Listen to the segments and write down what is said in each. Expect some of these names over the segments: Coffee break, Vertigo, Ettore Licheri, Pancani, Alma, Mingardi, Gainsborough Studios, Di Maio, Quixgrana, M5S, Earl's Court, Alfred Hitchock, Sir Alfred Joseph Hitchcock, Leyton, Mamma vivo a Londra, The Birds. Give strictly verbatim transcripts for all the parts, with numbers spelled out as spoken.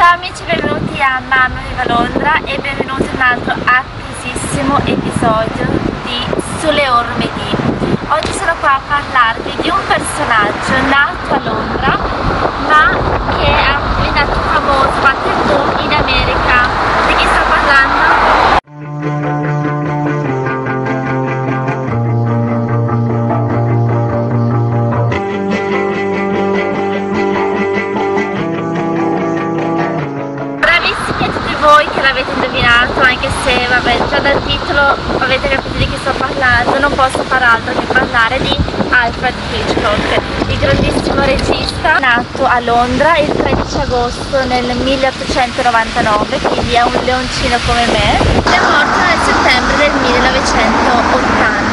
Ciao amici, benvenuti a Mamma vivo a Londra e benvenuti a un altro attesissimo episodio di Sulle Ormedì. Oggi sono qua a parlarvi di un personaggio nato a Londra ma che è diventato famoso, fatto il boom in America. Di chi sto parlando? Anche se, vabbè, già dal titolo avete capito di chi sto parlando, non posso far altro che parlare di Alfred Hitchcock, il grandissimo regista nato a Londra il tredici agosto nel milleottocentonovantanove, quindi è un leoncino come me, ed è morto nel settembre del millenovecentottanta.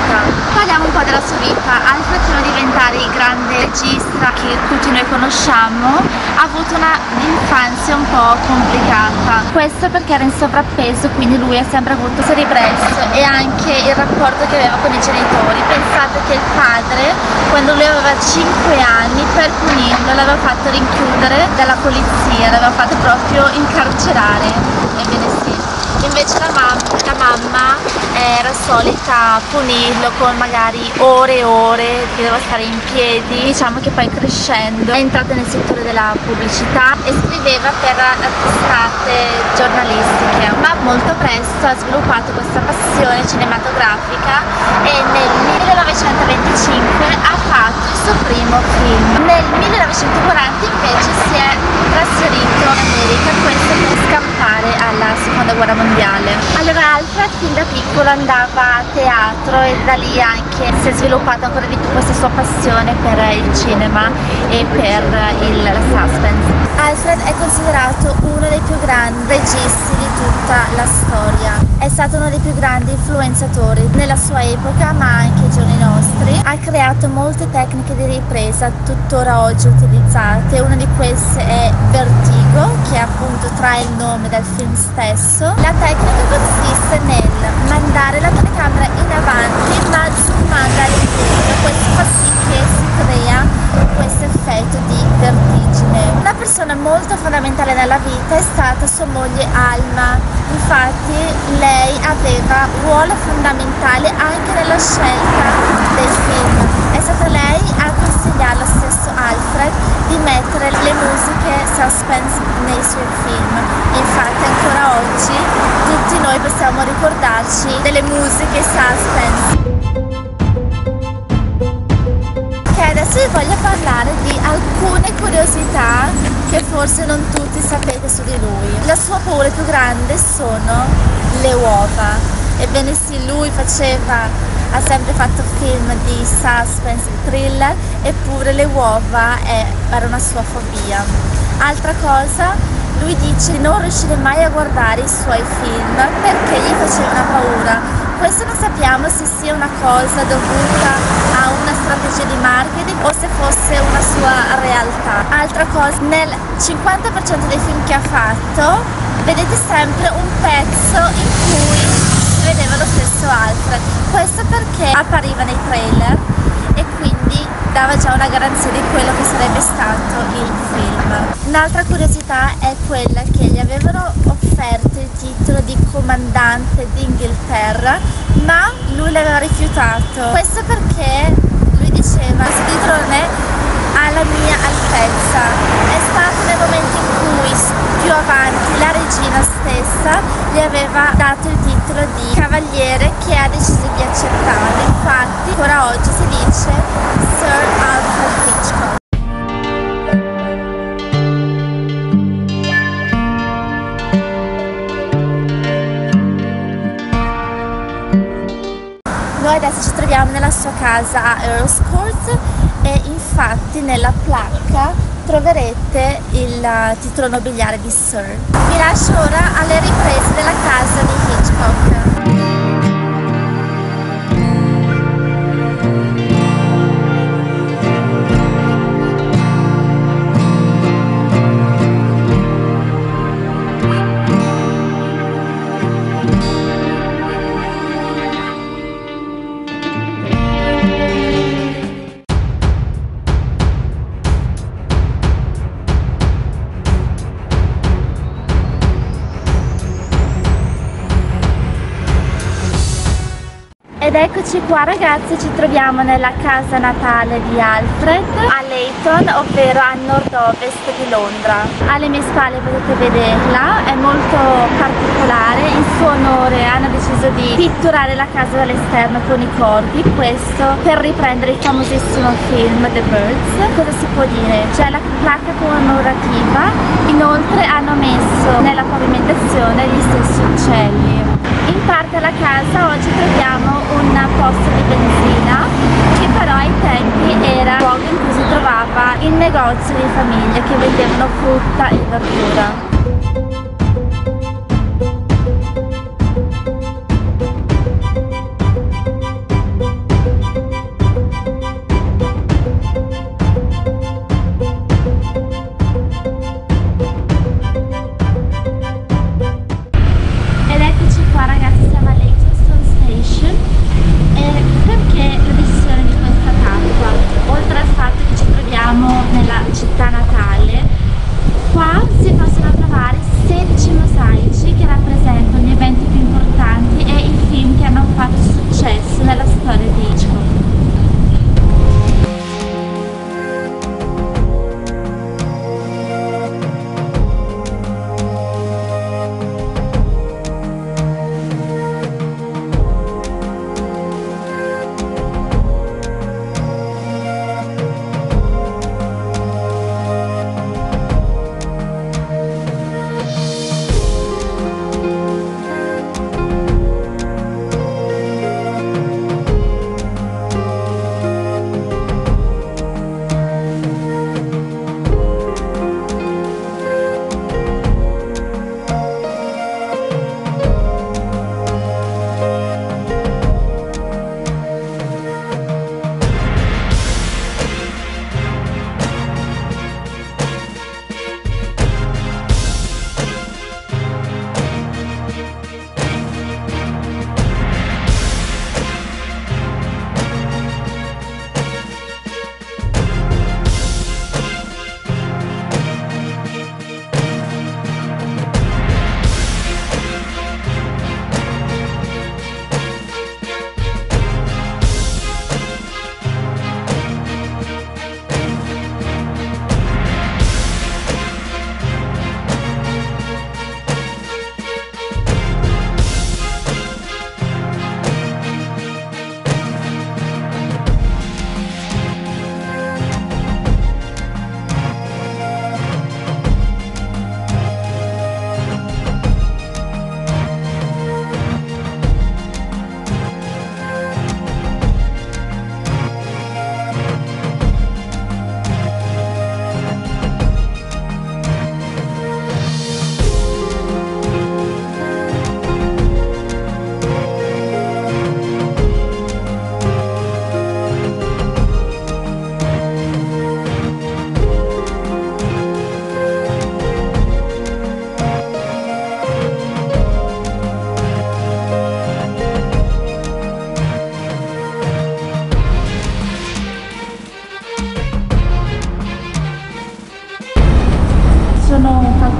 Parliamo un po' della sua vita. Alfred, fino a diventare il grande regista che tutti noi conosciamo, ha avuto un'infanzia un po' complicata. Questo perché era in sovrappeso, quindi lui ha sempre avuto ribrezzo, e anche il rapporto che aveva con i genitori. Pensate che il padre, quando lui aveva cinque anni, per punirlo l'aveva fatto rinchiudere dalla polizia, l'aveva fatto proprio incarcerare. Ebbene sì. Invece la mamma, la mamma era solita punirlo con magari ore e ore che doveva stare in piedi. Diciamo che poi, crescendo, è entrata nel settore della pubblicità e scriveva per testate giornalistiche, ma molto presto ha sviluppato questa passione cinematografica e nel millenovecentoventicinque ha fatto il suo primo film. Nel millenovecentoquaranta invece si è trasferito in America, questo per scampare alla seconda guerra mondiale. Allora Alfred fin da piccolo andava a teatro e da lì anche si è sviluppata ancora di più questa sua passione per il cinema e per il, la suspense. Alfred è considerato uno dei più grandi registi di tutta la storia. È stato uno dei più grandi influenzatori nella sua epoca, ma anche ai giorni nostri. Ha creato molte tecniche di ripresa tuttora oggi utilizzate. Una di queste è Vertigo, che appunto trae il nome dal film stesso. La tecnica consiste nel mandare la telecamera in avanti ma zoomando all'indietro. Questo fa sì che si crea questo effetto di vertigine. Una persona molto fondamentale nella vita è stata sua moglie Alma. Infatti lei aveva un ruolo fondamentale anche nella scelta del film. È stata lei a consigliare lo stesso Alfred di mettere le musiche suspense nei suoi film. Infatti ancora oggi tutti noi possiamo ricordarci delle musiche suspense. Adesso vi voglio parlare di alcune curiosità che forse non tutti sapete su di lui. La sua paura più grande sono le uova. Ebbene sì, lui faceva, ha sempre fatto film di suspense, thriller, eppure le uova è, era una sua fobia. Altra cosa, lui dice di non riuscire mai a guardare i suoi film perché gli faceva una paura. Questo non sappiamo se sia una cosa dovuta a una strategia di marketing o se fosse una sua realtà. Altra cosa, nel cinquanta per cento dei film che ha fatto vedete sempre un pezzo in cui si vedeva lo stesso Alfred. Questo perché appariva nei trailer e quindi dava già una garanzia di quello che sarebbe stato il film. Un'altra curiosità è quella che gli avevano offerto il titolo di comandante d'Inghilterra, ma lui l'aveva rifiutato. Questo perché lui diceva: questo titolo non è alla mia altezza. È stato nel momento in cui più avanti la regina stessa gli aveva dato il titolo di cavaliere, che ha deciso di accettarlo. Infatti ancora oggi si dice Sir Alfred Hitchcock. Adesso ci troviamo nella sua casa a Earl's Court e infatti nella placca troverete il titolo nobiliare di Sir. Vi lascio ora alle riprese della casa di Hitchcock. Ed eccoci qua ragazzi, ci troviamo nella casa natale di Alfred a Leyton, ovvero a nord-ovest di Londra. Alle mie spalle potete vederla, è molto particolare. In suo onore hanno deciso di pitturare la casa dall'esterno con i corvi, questo per riprendere il famosissimo film The Birds. Cosa si può dire? C'è la placca commemorativa, inoltre hanno messo nella pavimentazione gli stessi uccelli. In parte alla casa oggi troviamo un posto di benzina che però ai tempi era il luogo in cui si trovava il negozio di famiglie che vendevano frutta e verdura.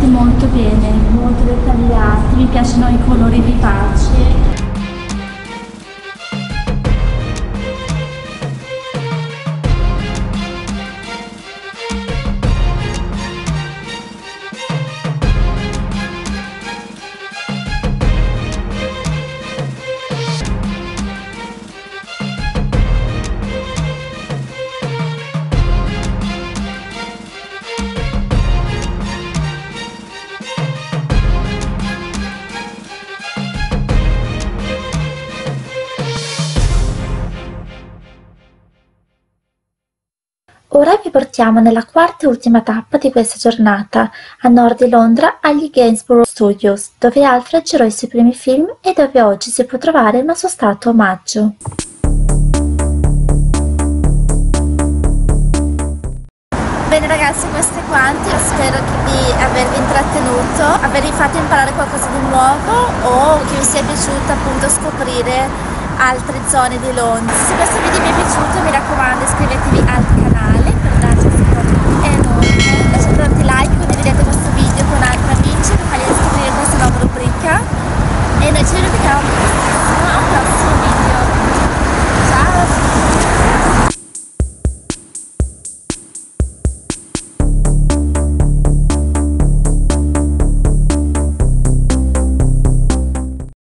Molto bene, molto dettagliati, mi piacciono i colori vivaci. Ora vi portiamo nella quarta e ultima tappa di questa giornata, a nord di Londra, agli Gainsborough Studios, dove Alfred girò i suoi primi film e dove oggi si può trovare una sua statua omaggio. Bene ragazzi, questo è quanto, io spero di avervi intrattenuto, avervi fatto imparare qualcosa di nuovo o che vi sia piaciuto appunto scoprire altre zone di Londra. Se questo video vi è piaciuto mi raccomando iscrivetevi al canale per darci un supporto enorme, lasciate tanti like, condividete questo video con altri amici per fargli scoprire questa nuova rubrica e noi ci vediamo.